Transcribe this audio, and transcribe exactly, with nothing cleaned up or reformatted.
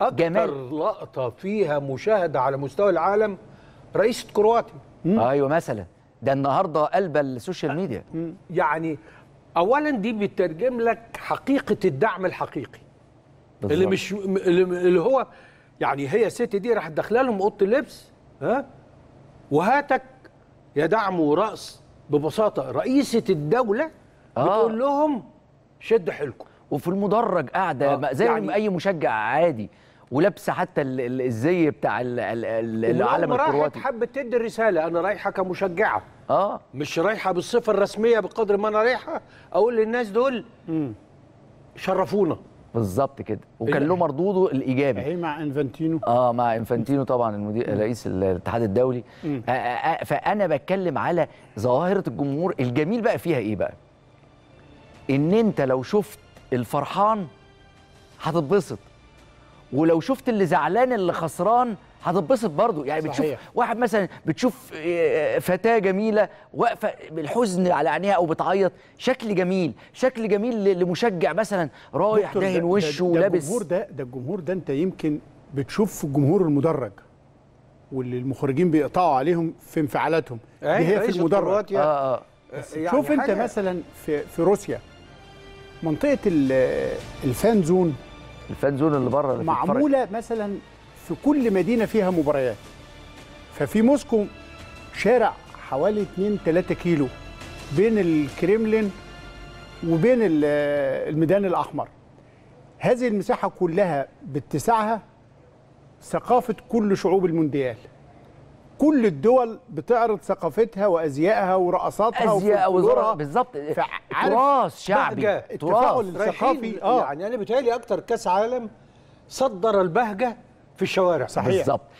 أكثر لقطة فيها مشاهدة على مستوى العالم رئيسة كرواتيا. أيوة مثلا، ده النهاردة قلب السوشيال ميديا. يعني أولا دي بتترجم لك حقيقة الدعم الحقيقي بالضبط. اللي مش اللي هو يعني هي الست دي راح تدخلها لهم أوضة اللبس، ها، وهاتك يا دعم ورأس. ببساطة رئيسة الدولة آه. بتقول لهم شد حيلكم، وفي المدرج قاعده آه. زي يعني اي مشجع عادي، ولابسه حتى الزي بتاع العلم الكرواتي. رايحه حابه تدي الرساله، انا رايحه كمشجعه، اه مش رايحه بالصفه الرسميه، بقدر ما انا رايحه اقول للناس دول مم. شرفونا. بالظبط كده، وكان له مردوده الايجابي. هي مع انفانتينو اه مع انفانتينو طبعا المدير رئيس الاتحاد الدولي. مم. فانا بتكلم على ظاهره الجمهور الجميل بقى فيها ايه بقى؟ ان انت لو شفت الفرحان هتتبسط، ولو شفت اللي زعلان اللي خسران هتتبسط برضه. يعني صحيح. بتشوف واحد مثلا، بتشوف فتاة جميلة واقفة بالحزن على عينيها او بتعيط، شكل جميل، شكل جميل لمشجع مثلا رايح داهن وشه ولابس. الجمهور ده ده الجمهور ده انت يمكن بتشوف في الجمهور المدرج واللي المخرجين بيقطعوا عليهم في انفعالاتهم دي، هي في المدرج. آه آه. يعني شوف انت مثلا في في روسيا منطقة الفان زون، الفان زون اللي بره اللي معمولة مثلا في كل مدينة فيها مباريات. ففي موسكو شارع حوالي اتنين تلاتة كيلو بين الكريملين وبين الميدان الأحمر. هذه المساحة كلها باتساعها ثقافة كل شعوب المونديال، كل الدول بتعرض ثقافتها وازيائها ورقصاتها ازياء وزورها. بالظبط، تراث شعبي، التفاعل الثقافي. اه يعني انا بيتهيألي اكتر كاس عالم صدر البهجه في الشوارع. صحيح. بالظبط.